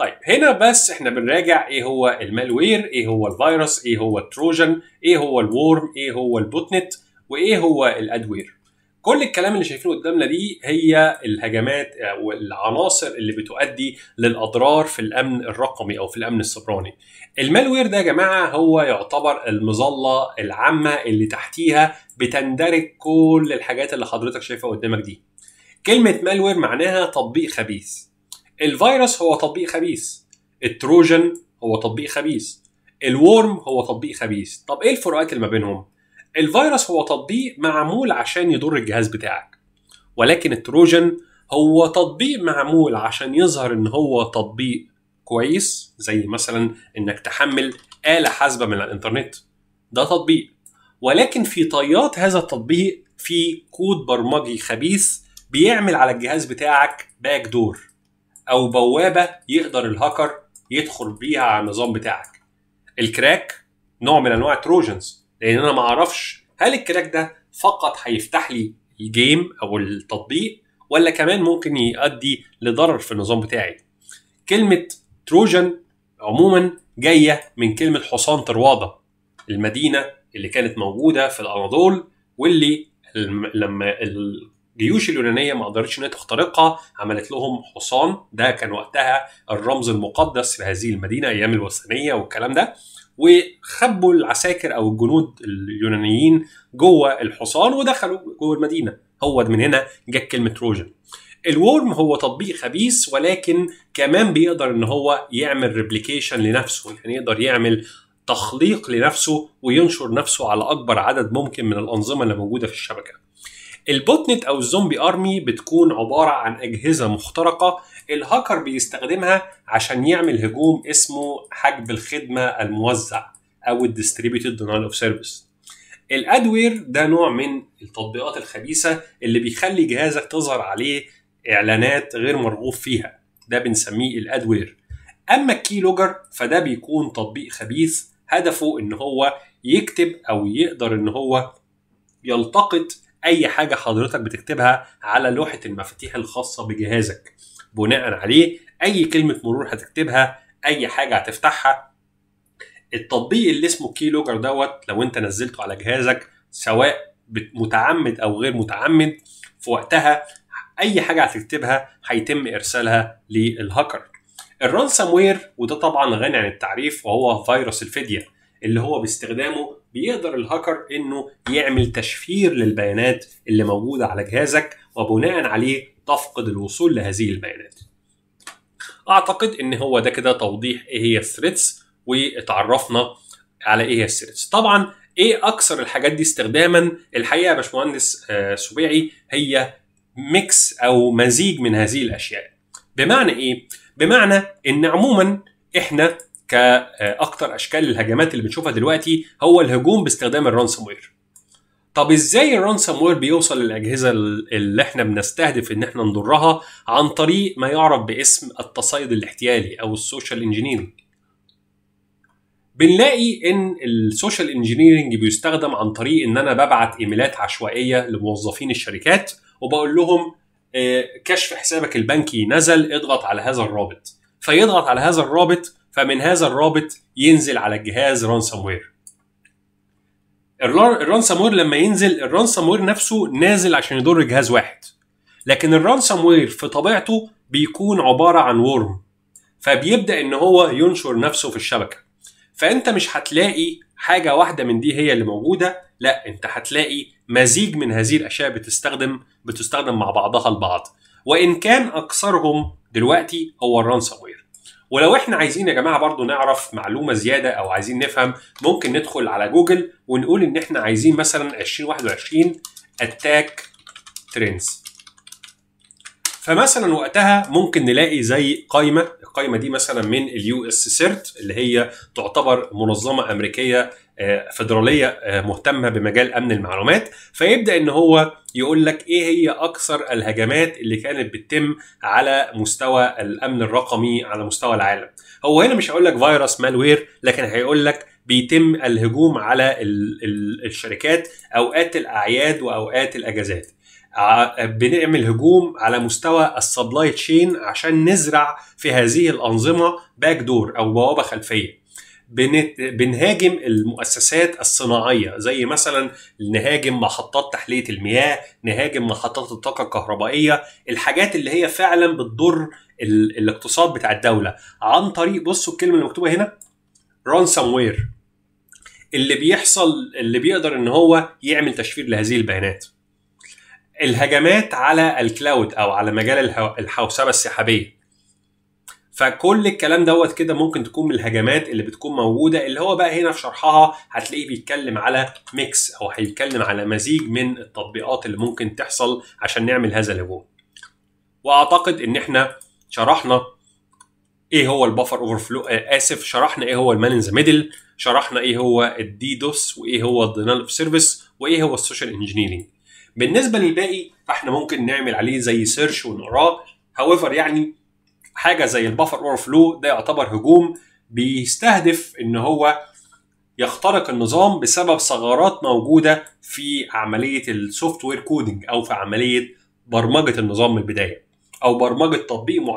طيب هنا بس احنا بنراجع ايه هو المالوير، ايه هو الفيروس، ايه هو التروجن، ايه هو الورم، ايه هو البوتنت، وايه هو الادوير. كل الكلام اللي شايفينه قدامنا دي هي الهجمات والعناصر اللي بتؤدي للاضرار في الامن الرقمي او في الامن السيبراني. المالوير ده يا جماعه هو يعتبر المظله العامه اللي تحتيها بتندرج كل الحاجات اللي حضرتك شايفها قدامك دي. كلمه مالوير معناها تطبيق خبيث. الفيروس هو تطبيق خبيث، التروجن هو تطبيق خبيث، الورم هو تطبيق خبيث. طب ايه الفروقات اللي ما بينهم؟ الفيروس هو تطبيق معمول عشان يضر الجهاز بتاعك، ولكن التروجن هو تطبيق معمول عشان يظهر ان هو تطبيق كويس، زي مثلا انك تحمل آلة حاسبة من الانترنت، ده تطبيق، ولكن في طيات هذا التطبيق في كود برمجي خبيث بيعمل على الجهاز بتاعك باك دور او بوابة يقدر الهاكر يدخل بيها على النظام بتاعك. الكراك نوع من انواع التروجنز، لان انا ما اعرفش هل الكراك ده فقط هيفتح لي الجيم او التطبيق ولا كمان ممكن يؤدي لضرر في النظام بتاعي. كلمه تروجن عموما جايه من كلمه حصان طرواده، المدينه اللي كانت موجوده في الاناضول واللي لما الجيوش اليونانيه ما قدرتش انها تخترقها عملت لهم حصان، ده كان وقتها الرمز المقدس في هذه المدينه ايام الوثنيه والكلام ده، وخبوا العساكر او الجنود اليونانيين جوه الحصان ودخلوا جوه المدينه، هو من هنا جت كلمه تروجن. الورم هو تطبيق خبيث، ولكن كمان بيقدر ان هو يعمل ريبليكيشن لنفسه، يعني يقدر يعمل تخليق لنفسه وينشر نفسه على اكبر عدد ممكن من الانظمه اللي موجوده في الشبكه. البوتنت او الزومبي ارمي بتكون عباره عن اجهزه مخترقه الهاكر بيستخدمها عشان يعمل هجوم اسمه حجب الخدمه الموزع او الديستريبيوتد دينايل اوف سيرفيس. الادوير ده نوع من التطبيقات الخبيثه اللي بيخلي جهازك تظهر عليه اعلانات غير مرغوب فيها، ده بنسميه الادوير. اما الكي لوجر فده بيكون تطبيق خبيث هدفه ان هو يكتب او يقدر ان هو يلتقط اي حاجه حضرتك بتكتبها على لوحه المفاتيح الخاصه بجهازك، بناء عليه اي كلمه مرور هتكتبها، اي حاجه هتفتحها. التطبيق اللي اسمه كي لوجر دوت لو انت نزلته على جهازك سواء متعمد او غير متعمد، في وقتها اي حاجه هتكتبها هيتم ارسالها للهاكر. الرانسام وير وده طبعا غني عن التعريف، وهو فيروس الفديه اللي هو باستخدامه بيقدر الهاكر انه يعمل تشفير للبيانات اللي موجوده على جهازك، وبناء عليه تفقد الوصول لهذه البيانات. اعتقد ان هو ده كده توضيح ايه هي الثريتس، واتعرفنا على ايه هي الثريتس. طبعا ايه اكثر الحاجات دي استخداما؟ الحقيقه يا باشمهندس سبيعي هي ميكس او مزيج من هذه الاشياء. بمعنى ايه؟ بمعنى ان عموما احنا كأكتر أشكال الهجمات اللي بنشوفها دلوقتي هو الهجوم باستخدام الرانسوم وير. طب إزاي الرانسوم وير بيوصل للأجهزة اللي إحنا بنستهدف إن إحنا نضرها؟ عن طريق ما يعرف باسم التصيد الاحتيالي أو السوشيال انجينيرنج. بنلاقي إن السوشيال انجينيرنج بيستخدم عن طريق إن أنا ببعت إيميلات عشوائية لموظفين الشركات وبقول لهم كشف حسابك البنكي نزل، اضغط على هذا الرابط، فيضغط على هذا الرابط، فمن هذا الرابط ينزل على الجهاز رانسام وير. الرانسام وير لما ينزل، الرانسام وير نفسه نازل عشان يضر جهاز واحد، لكن الرانسام وير في طبيعته بيكون عباره عن ورم، فبيبدا ان هو ينشر نفسه في الشبكه. فانت مش هتلاقي حاجه واحده من دي هي اللي موجوده، لا انت هتلاقي مزيج من هذه الاشياء بتستخدم مع بعضها البعض، وان كان اكثرهم دلوقتي هو الرانسام وير. ولو احنا عايزين يا جماعه برضو نعرف معلومه زياده او عايزين نفهم، ممكن ندخل على جوجل ونقول ان احنا عايزين مثلا 2021 اتاك ترندز، فمثلا وقتها ممكن نلاقي زي قائمه، القائمه دي مثلا من اليو اس سيرت اللي هي تعتبر منظمه امريكيه فدراليه مهتمه بمجال امن المعلومات، فيبدا ان هو يقول لك ايه هي اكثر الهجمات اللي كانت بتتم على مستوى الامن الرقمي على مستوى العالم. هو هنا مش هيقول لك فيروس مالوير، لكن هيقول لك بيتم الهجوم على الشركات اوقات الاعياد واوقات الاجازات. بنعمل هجوم على مستوى السبلاي تشين عشان نزرع في هذه الأنظمة باك دور أو بوابة خلفية. بنهاجم المؤسسات الصناعية زي مثلا نهاجم محطات تحلية المياه، نهاجم محطات الطاقة الكهربائية، الحاجات اللي هي فعلا بتضر الاقتصاد بتاع الدولة، عن طريق بصوا الكلمة اللي مكتوبة هنا رانسوم وير. اللي بيحصل اللي بيقدر ان هو يعمل تشفير لهذه البيانات. الهجمات على الكلاود او على مجال الحوسبة السحابية. فكل الكلام دوت كده ممكن تكون من الهجمات اللي بتكون موجوده، اللي هو بقى هنا في شرحها هتلاقيه بيتكلم على ميكس او هيتكلم على مزيج من التطبيقات اللي ممكن تحصل عشان نعمل هذا الهجوم. واعتقد ان احنا شرحنا ايه هو البفر اوفر فلو، اسف شرحنا ايه هو المان ان ذا ميدل، شرحنا ايه هو الديدوس وايه هو الدينال اوف سيرفيس وايه هو السوشيال انجينيرنج. بالنسبه للباقي فاحنا ممكن نعمل عليه زي سيرش ونقراه. هاويفر يعني حاجه زي البفر اوفر فلو ده يعتبر هجوم بيستهدف ان هو يخترق النظام بسبب ثغرات موجوده في عمليه السوفت وير كودنج او في عمليه برمجه النظام من البدايه او برمجه تطبيق معين